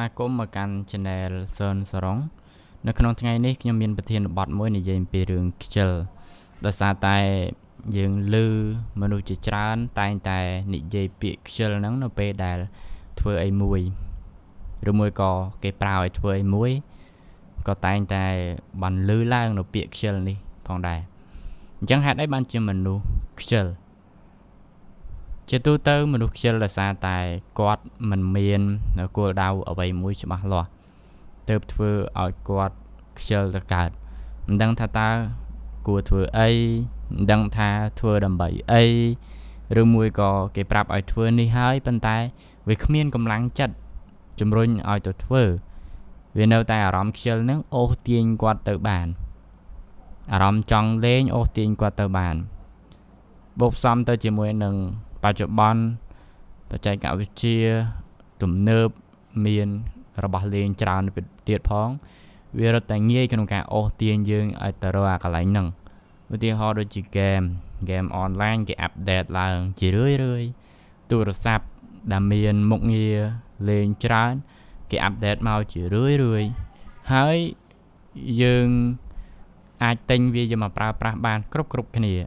và cũng mà căn channel sơn sóng nó không ngay này nhưng miền Bắc Thiên bật mỗi ngày dành về đường chợ đặc sản tại dường lư menu chỉ trán tại tại nị dây bị chợ nắng nó về đài thuê ai mùi rồi mùi cò cái pao thuê ai mùi có tại tại bàn lư lang nó bị chợ đi phòng đài chẳng hạn đấy ban cho mình luôn chợ chế tu tư mình được chơi là xa tại quạt mình miền nó cua đau ở vậy mũi chấm lo từ từ ở quạt chơi là cả đang tha ta cua thưa ấy đang tha thưa đầm bẫy ấy rồi mũi có cái prap ở thưa ni hai bên tai vì không miên cầm láng chặt chấm run ở từ thưa vì đâu tai ở rắm chơi nước ô tiền quạt từ bàn ở rắm tròn lên ô tiền quạt từ bàn bột xong tôi chỉ muốn nâng bà chụp bắn tôi chạy cả với chia tụm nớp miền rồi bật lên tràn về tiệt phong vì rất tài nghề trong cả ô tiền dương ở tờ loa cả lại nâng với tiền họ đôi chỉ game online cái update là chỉ rưỡi rưỡi tụi nó sập đam miền một nghề lên tràn cái update mau chỉ rưỡi rưỡi hỡi dương ai tinh vì giờ mà pra ban cướp cái này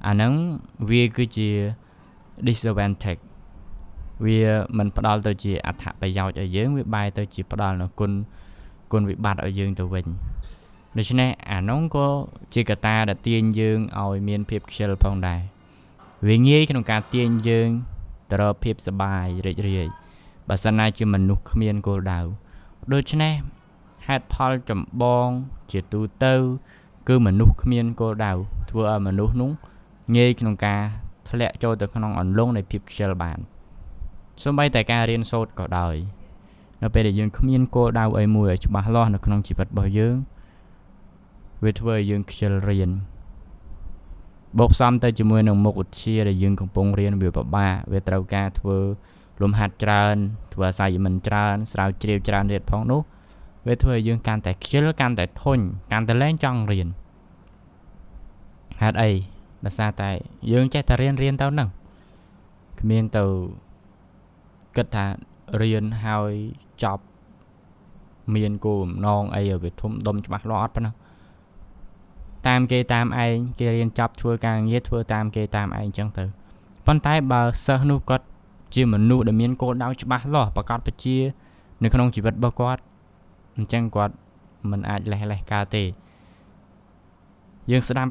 anh nâng vì cứ chỉ disadvantage vì mình bắt đầu tôi chỉ áp thả bây giờ ở dưới với bài tôi chỉ bắt đầu là con bị bắt ở dương từ mình để cho nên anh nông có chỉ cả ta đã tiên dương ở miền phía xe phong đài vì nghĩ trong cả tiên dương từ phía xe bài rồi bà sáng nay cho mình nụ miền cô đào đôi cho nên hạt phao chậm bong chỉ tu tư cứ mình nụ miền cô đào thua mà nụ núng nghe trong ca lẽ cho từ con ổn luôn để phim chơi bạn số bay tại ca riêng sốt có đời nó về để dương không yên cô đau ấy mùi chụp bà lo nó không chỉ vật bảo dương về thưa dương chơi riêng bốc xong tới chụp mùi nồng một chia để dương công bông riêng biểu bà về tàu ca thưa lùm hạt tràn thưa sai mình tràn sao chiều tràn liệt phong nút về thưa dương can tại chơi can tại thôn can tại lên trong riêng hạt ấy là xa tại dương chạy ta riêng tao nâng miền tàu kết thả riêng hai chọc miền của non ấy ở Việt Trung đông cho bác lọt nó tam kê tam ai kia riêng chọc thua càng nhất thua tam kê tam ai chẳng thử phân tay bà sơ nụ cất chỉ một nụ để miền cô đau cho bác lọt bà cắt bà chia nếu không chỉ vật bà quát chẳng quát mình ai lẻ lẻ ca tì dương sẽ đam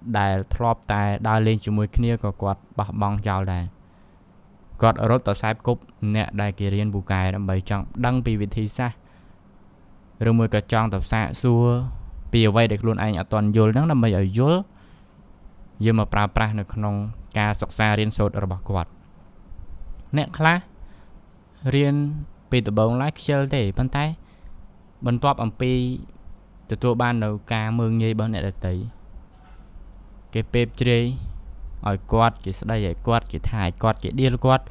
đài thọp tài đài lên cho mùi kia có quạt bọc bong chào đài quạt ở rốt tỏ sai cúp nẹ đài kia riêng bù cài đâm bày trọng đăng bì vị thí xa rồi mùi cà trọng tỏ xa xua bì ở vây được luôn anh ở toàn dồn nắng đâm bày ở dồn dư mà pra pra nực nông ca sọc xa riêng sốt ở bọc quạt nẹ khá riêng bì tỏ bóng lách chơ để bàn tay bần tọp ẩm bì tỏ tùa ban đầu ca mơ ngây bóng nẹ đợt tấy cái pep chơi ở quạt cái đây giải quạt cái thải quạt cái điên quạt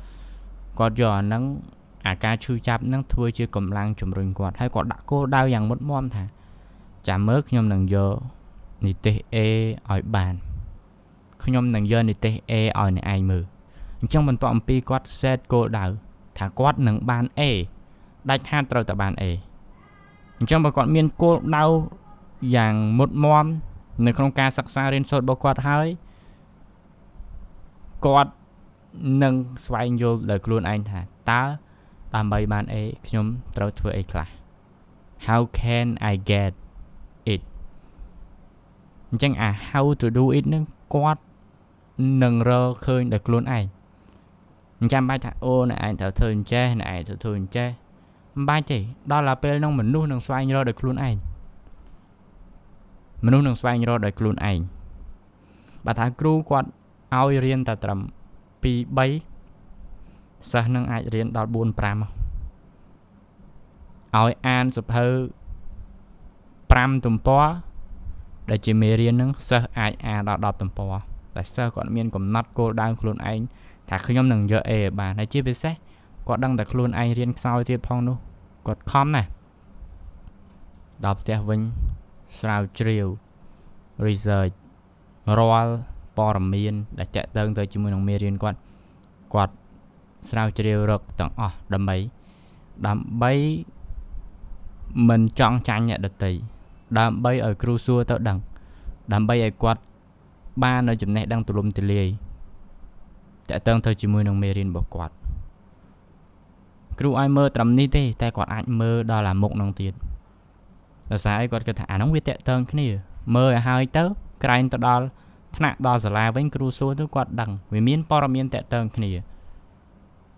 giò nắng à cá chui chạp nắng thua chưa cầm lang chùm rừng quạt hay quạt đã cô đau rằng mất mom thả chả mớt nhom nằng giờ nị tê e ở bàn không nhom nằng giờ nị tê e ở này ai mờ trong bàn tọm pi quạt set cô đau thả quạt nằng bàn e đánh hai trâu tại bàn e trong bà con miên cô đau rằng mất mom nên không ca sạc xa lên sốt bọc quạt hơi quạt nâng xoay vô lời luôn anh thả ta How can I get it? Chẳng à how to do it nó quát nâng rơ khơi được luôn ai. Chẳng bài thả ô này anh thảo thường chê này anh thảo thường chê. Bài chỉ đó là bê nông mình nuôi nâng xoay anh rơ được luôn ai. Mình nuôi nâng xoay anh rơ được luôn ai. Bà thả cru quát ao riêng ta trầm pi bấy. Sao nâng ai riêng đọt buôn pram không? Ôi an sụp hư pram tùm bó. Để chỉ mê riêng nâng sơ ai à đọt đọt tùm bó. Tại sơ còn miên còn nọt cô đang khuôn anh. Thả khuyên nhóm nâng dơ ế bà này chứ biết xét. Có đăng đặt khuôn anh riêng sau tiết phong nô. Có khóm nè. Đọt tiết vinh sao triều research roll bó rầm miên. Để chạy tương tới chứ mùi nông mê riêng quạt. Quạt sao triều rực tặng ọ đầm bấy. Đầm bấy mình chọn chán nhận được tỷ đám bay ở cru xua tạo đằng đám bay ở quạt ba nơi chụp này đang tụ lùm tì lì tại tương thời chỉ mươi nông mê rin bỏ quạt cru ai mơ trầm ní tê tay quạt ai mơ đó là một nông tiền là sao ai quạt cơ thả nóng biết tại tương cái này mơ ở hai tớ cái anh tao đó thạc đó giờ là với cru xua tớ quạt đằng vì miên pora miên tại tương cái này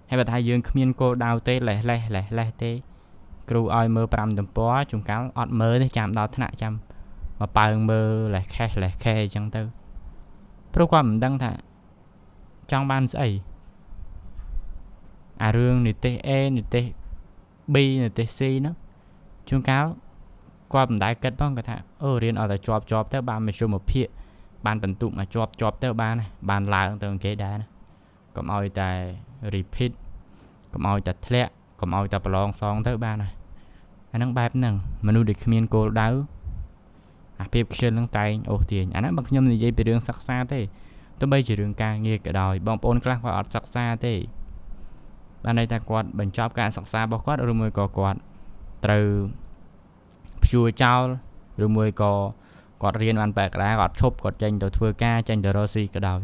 hay là thay dương miên cô đào tê lẻ tê cú oi mơ pram tầm bó chúng cá ọt mơ thì chạm đó thế nào chạm mà pang mơ lại khe chẳng tư pro qua mình đăng thả trong ban sấy à rương nịt te nịt te bi nịt te si nữa chúng cá qua mình đại kết bao người thả riêng ở tại job tới ban mình show một phe ban tận tụ mà job tới ban này ban lại từ cái đá này còn oi tại repeat còn oi tại thẹt còn oi tại plong song tới ban này anh đang bám nằng mà nuôi được miên cô đau à phép trên lưng tay ô tiền anh ấy bằng nhôm gì dây bị đường sắc xa thế tôi bây giờ đường ca nghe cả đòi bom ôn các hoạt sắc xa thế ban đây ta quạt bình chóp cả sắc xa bao quát rồi mới có quạt từ chùa trao rồi mới có quạt riêng bàn bạc ra quạt chốt quạt tranh đồ thưa ca tranh đồ rosi cả đòi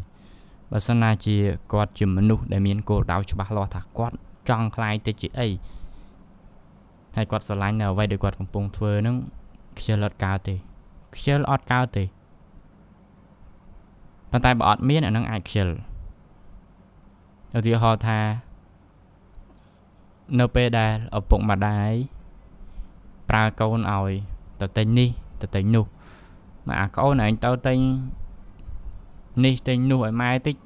và sau này chỉ quạt chìm mình nuôi để miên cô đau cho bác lo thạc quạt chọn lại tới chị ấy hay quạt sờ lạnh nào vậy để quạt cùng bông phơi nó khêu lót cao thì bàn tay bọt miếng ở nâng ai khêu đầu tiên họ tha nơ pê đà ở bụng mặt đáy pra câu nồi tờ tên ni tờ tên nu mà câu này anh tao tên ni tên nu ở mai tích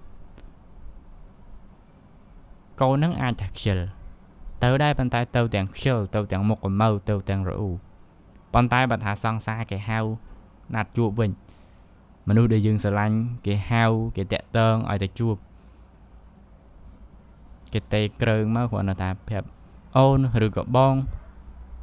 câu nâng ai thật khêu tới đây bàn tay tao tiền khêu tao tiền một còn màu tao tiền rượu bàn tay bạn thả sang xa cái hao nạt chuột mình mà nuôi để dừng sờ lanh cái hao cái tẹt tơn ở tại chuột cái tay cơn mà còn là thả phép ôn rồi gặp bong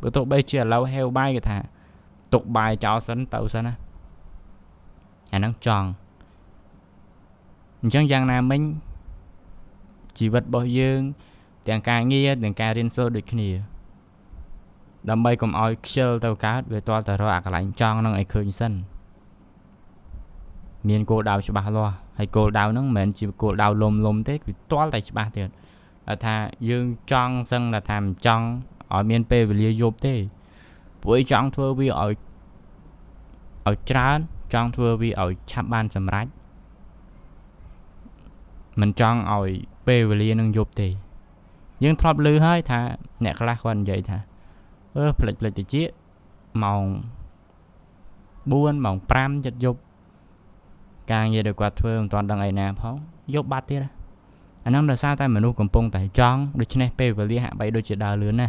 bữa tụ bây chia lâu heo bay cái thà tục bài cho sấn tàu sấn á anh đang tròn chẳng giang nam mình chỉ vật bỏ dương tiếng ca nghe tiếng ca riêng số được cái này đầm bay cùng oi chơi tàu cá về toa tàu rồi cả lạnh tròn năng ai khơi sân miền cô đào cho bà lo hay cô đào nắng mền chỉ cô đào lồm thế vì toa tại cho bà tiền là thà dương tròn sân là thàm tròn ở miền p về lia dột thế buổi tròn thưa vi ở trán tròn thưa vi ở chạm ban sầm rách mình tròn ở p về lia năng dột thế nhưng thọp lư hơi thà nè các con vậy thà lịch từ chiếc mỏng buôn mỏng pram chật dục càng về được quạt phơi toàn đằng ấy nè phóng dục bát tiết anh đang là sao tay mình u cầm pung tại tròn đôi chân này và lia hạ bay đôi chân đào lớn nè